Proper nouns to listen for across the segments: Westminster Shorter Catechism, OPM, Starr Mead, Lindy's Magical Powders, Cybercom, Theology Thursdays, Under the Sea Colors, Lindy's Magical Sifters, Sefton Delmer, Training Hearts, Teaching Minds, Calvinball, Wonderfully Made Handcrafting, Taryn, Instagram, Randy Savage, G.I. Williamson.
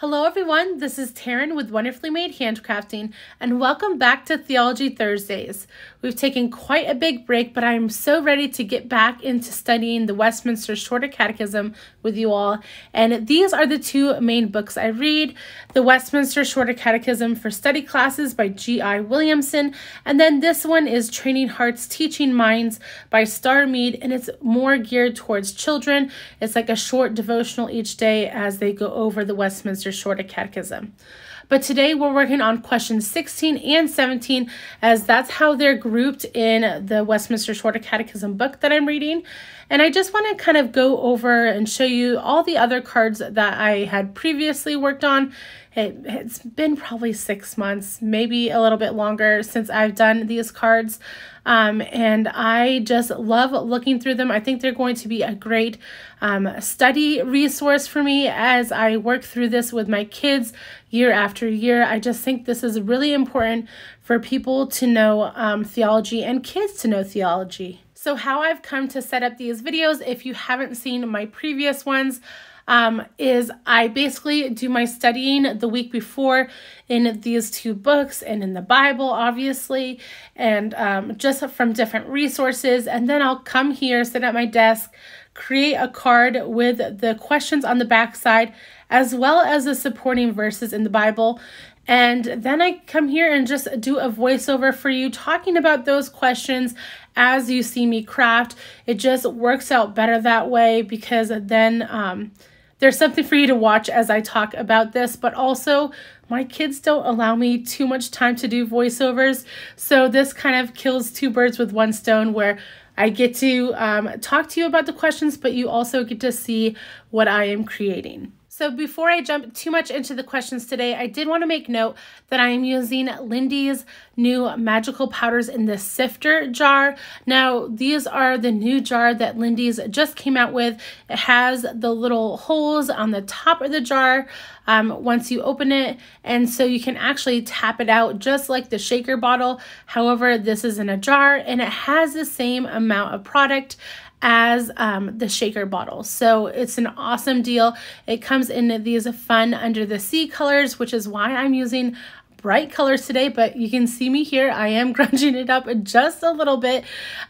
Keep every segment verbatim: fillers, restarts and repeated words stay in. Hello everyone, this is Taryn with Wonderfully Made Handcrafting, and welcome back to Theology Thursdays. We've taken quite a big break, but I'm so ready to get back into studying the Westminster Shorter Catechism with you all. And these are the two main books I read, the Westminster Shorter Catechism for Study Classes by G I Williamson, and then this one is Training Hearts, Teaching Minds by Starr Mead, and it's more geared towards children. It's like a short devotional each day as they go over the Westminster Shorter Catechism. But today we're working on questions sixteen and seventeen, as that's how they're grouped in the Westminster Shorter Catechism book that I'm reading. And I just want to kind of go over and show you all the other cards that I had previously worked on. It, it's been probably six months, maybe a little bit longer, since I've done these cards. Um, and I just love looking through them. I think they're going to be a great um, study resource for me as I work through this with my kids year after year. I just think this is really important for people to know um, theology and kids to know theology. So how I've come to set up these videos, if you haven't seen my previous ones, um, is I basically do my studying the week before in these two books and in the Bible, obviously, and um, just from different resources. And then I'll come here, sit at my desk, create a card with the questions on the backside, as well as the supporting verses in the Bible. And then I come here and just do a voiceover for you talking about those questions as you see me craft. It just works out better that way, because then um, there's something for you to watch as I talk about this. But also, my kids don't allow me too much time to do voiceovers. So this kind of kills two birds with one stone, where I get to um, talk to you about the questions, but you also get to see what I am creating. So before I jump too much into the questions today, I did want to make note that I am using Lindy's new magical powders in the sifter jar. Now, these are the new jar that Lindy's just came out with. It has the little holes on the top of the jar um, once you open it, and so you can actually tap it out just like the shaker bottle. However, this is in a jar, and it has the same amount of product as um, the shaker bottle. So it's an awesome deal. It comes in these fun under the sea colors, which is why I'm using bright colors today, but you can see me here. I am grunging it up just a little bit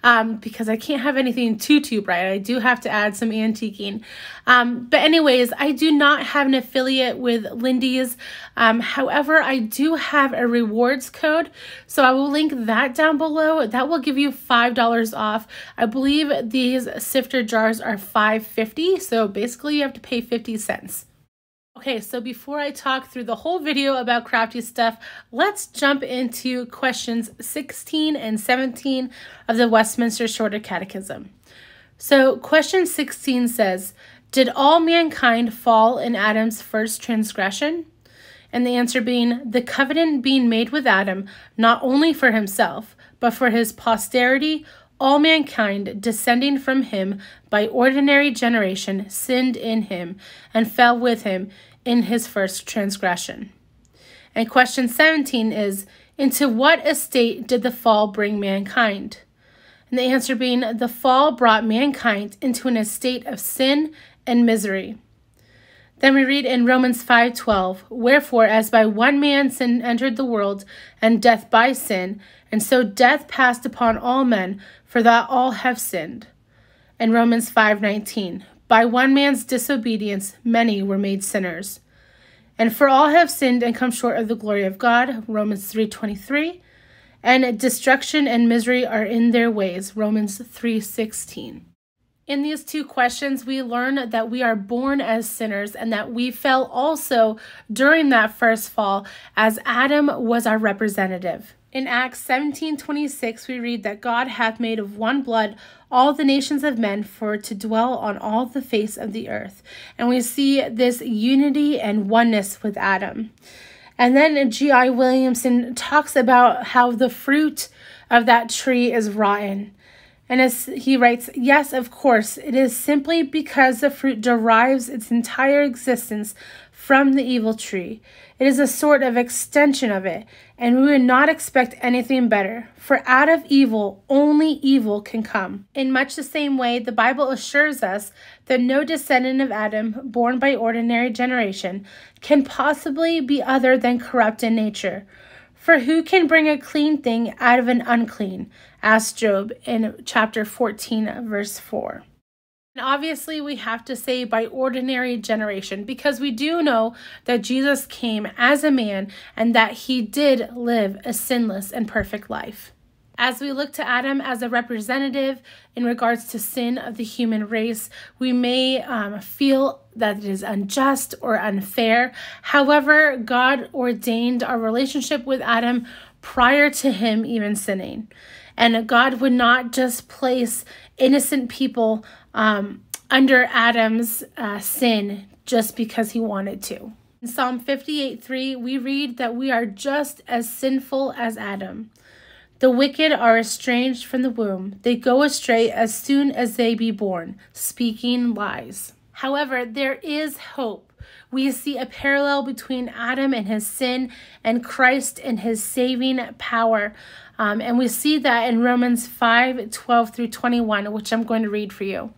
um, because I can't have anything too, too bright. I do have to add some antiquing. Um, but anyways, I do not have an affiliate with Lindy's. Um, however, I do have a rewards code, so I will link that down below. That will give you five dollars off. I believe these sifter jars are five fifty, so basically you have to pay fifty cents. Okay, so before I talk through the whole video about crafty stuff, let's jump into questions sixteen and seventeen of the Westminster Shorter Catechism. So question sixteen says, did all mankind fall in Adam's first transgression? And the answer being, the covenant being made with Adam, not only for himself, but for his posterity, all mankind descending from him by ordinary generation sinned in him and fell with him in his first transgression. And question seventeen is, into what estate did the fall bring mankind? And the answer being, the fall brought mankind into an estate of sin and misery. Then we read in Romans five twelve, wherefore, as by one man sin entered the world, and death by sin, and so death passed upon all men, for that all have sinned. And Romans five nineteen, by one man's disobedience many were made sinners. And for all have sinned and come short of the glory of God, Romans three twenty-three, and destruction and misery are in their ways, Romans three sixteen. In these two questions, we learn that we are born as sinners and that we fell also during that first fall, as Adam was our representative. In Acts seventeen twenty-six, we read that God hath made of one blood all the nations of men for to dwell on all the face of the earth. And we see this unity and oneness with Adam. And then G I Williamson talks about how the fruit of that tree is rotten. And as he writes, yes, of course, it is simply because the fruit derives its entire existence from the evil tree. It is a sort of extension of it, and we would not expect anything better, for out of evil, only evil can come. In much the same way, the Bible assures us that no descendant of Adam, born by ordinary generation, can possibly be other than corrupt in nature. For who can bring a clean thing out of an unclean? Asked Job in chapter fourteen, verse four. And obviously, we have to say by ordinary generation, because we do know that Jesus came as a man and that he did live a sinless and perfect life. As we look to Adam as a representative in regards to sin of the human race, we may um, feel that it is unjust or unfair. However, God ordained our relationship with Adam prior to him even sinning. And God would not just place innocent people um, under Adam's uh, sin just because he wanted to. In Psalm fifty-eight three, we read that we are just as sinful as Adam. The wicked are estranged from the womb. They go astray as soon as they be born, speaking lies. However, there is hope. We see a parallel between Adam and his sin and Christ and his saving power. Um, and we see that in Romans five twelve through twenty-one, which I'm going to read for you.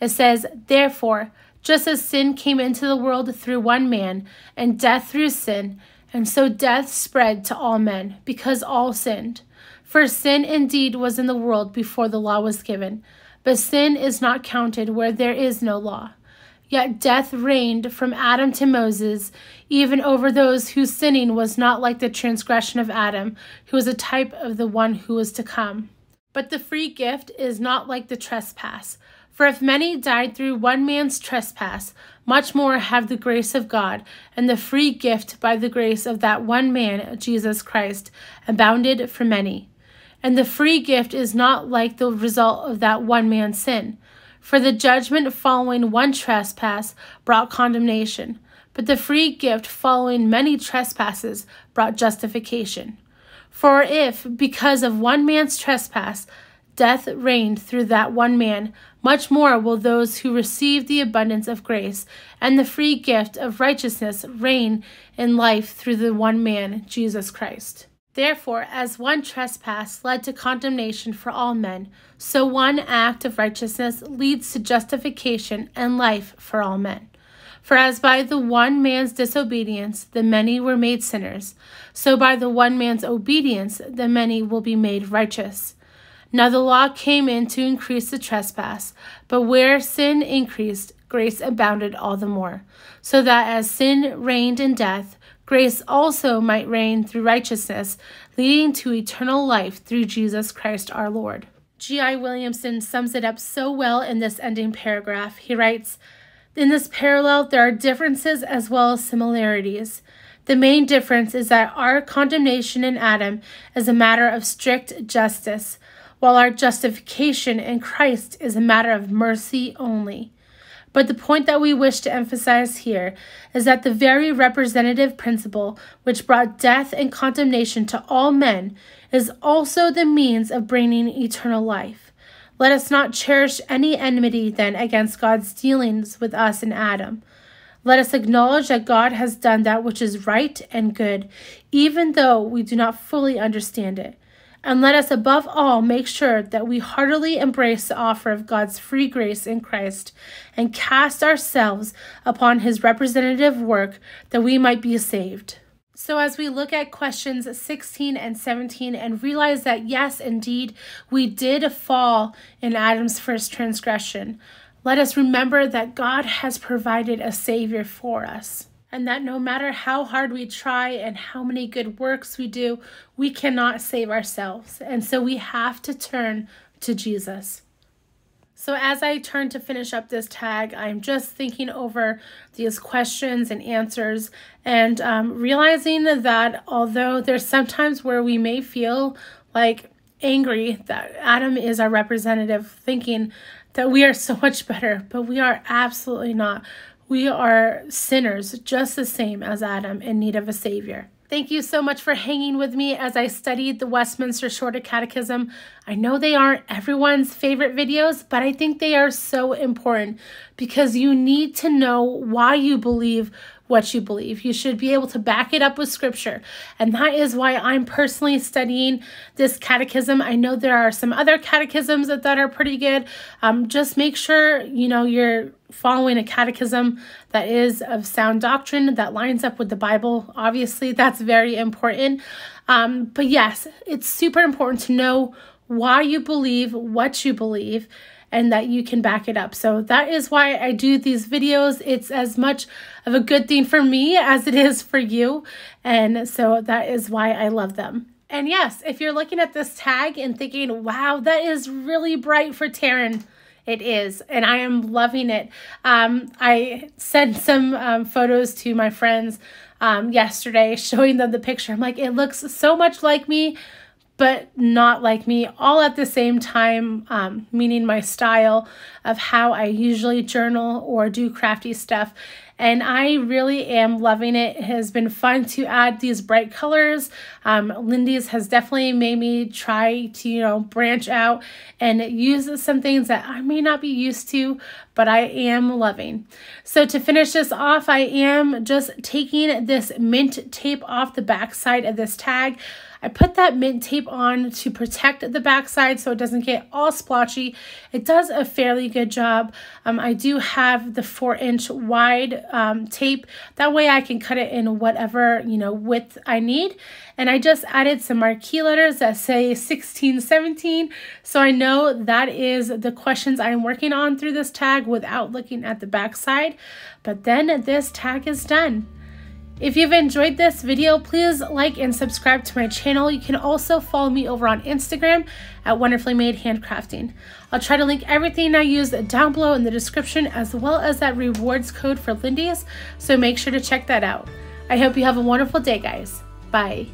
It says, "Therefore, just as sin came into the world through one man, and death through sin, and so death spread to all men, because all sinned. For sin indeed was in the world before the law was given, but sin is not counted where there is no law. Yet death reigned from Adam to Moses, even over those whose sinning was not like the transgression of Adam, who was a type of the one who was to come. But the free gift is not like the trespass. For if many died through one man's trespass, much more have the grace of God, and the free gift by the grace of that one man, Jesus Christ, abounded for many. And the free gift is not like the result of that one man's sin. For the judgment following one trespass brought condemnation, but the free gift following many trespasses brought justification. For if, because of one man's trespass, death reigned through that one man, much more will those who receive the abundance of grace and the free gift of righteousness reign in life through the one man, Jesus Christ. Therefore, as one trespass led to condemnation for all men, so one act of righteousness leads to justification and life for all men. For as by the one man's disobedience the many were made sinners, so by the one man's obedience the many will be made righteous. Now the law came in to increase the trespass, but where sin increased, grace abounded all the more, so that as sin reigned in death, grace also might reign through righteousness, leading to eternal life through Jesus Christ our Lord." G I Williamson sums it up so well in this ending paragraph. He writes, "In this parallel, there are differences as well as similarities. The main difference is that our condemnation in Adam is a matter of strict justice, while our justification in Christ is a matter of mercy only. But the point that we wish to emphasize here is that the very representative principle which brought death and condemnation to all men is also the means of bringing eternal life. Let us not cherish any enmity, then, against God's dealings with us in Adam. Let us acknowledge that God has done that which is right and good, even though we do not fully understand it. And let us above all make sure that we heartily embrace the offer of God's free grace in Christ and cast ourselves upon his representative work that we might be saved." So as we look at questions sixteen and seventeen and realize that yes, indeed, we did fall in Adam's first transgression, let us remember that God has provided a Savior for us. And that no matter how hard we try and how many good works we do, we cannot save ourselves. And so we have to turn to Jesus. So as I turn to finish up this tag, I'm just thinking over these questions and answers and um, realizing that although there's sometimes where we may feel like angry that Adam is our representative, thinking that we are so much better, but we are absolutely not. We are sinners just the same as Adam in need of a Savior. Thank you so much for hanging with me as I studied the Westminster Shorter Catechism. I know they aren't everyone's favorite videos, but I think they are so important because you need to know why you believe what you believe. You should be able to back it up with scripture. And that is why I'm personally studying this catechism. I know there are some other catechisms that, that are pretty good. Um, just make sure, you know, you're following a catechism that is of sound doctrine, that lines up with the Bible. Obviously, that's very important. Um, but yes, it's super important to know why you believe what you believe, and that you can back it up. So that is why I do these videos. It's as much of a good thing for me as it is for you. And so that is why I love them. And yes, if you're looking at this tag and thinking, wow, that is really bright for Taryn. It is, and I am loving it. Um, I sent some um, photos to my friends um, yesterday, showing them the picture. I'm like, it looks so much like me, but not like me, all at the same time, um, meaning my style of how I usually journal or do crafty stuff. And I really am loving it. It has been fun to add these bright colors. Um, Lindy's has definitely made me try to, you know, branch out and use some things that I may not be used to, but I am loving. So to finish this off, I am just taking this mint tape off the backside of this tag. I put that mint tape on to protect the backside so it doesn't get all splotchy. It does a fairly good job. Um, I do have the four inch wide um, tape. That way I can cut it in whatever, you know, width I need. And I just added some marquee letters that say sixteen seventeen. So I know that is the questions I'm working on through this tag without looking at the backside. But then this tag is done. If you've enjoyed this video, please like and subscribe to my channel. You can also follow me over on Instagram at Wonderfully Made Handcrafting. I'll try to link everything I use down below in the description, as well as that rewards code for Lindy's, so make sure to check that out. I hope you have a wonderful day, guys. Bye.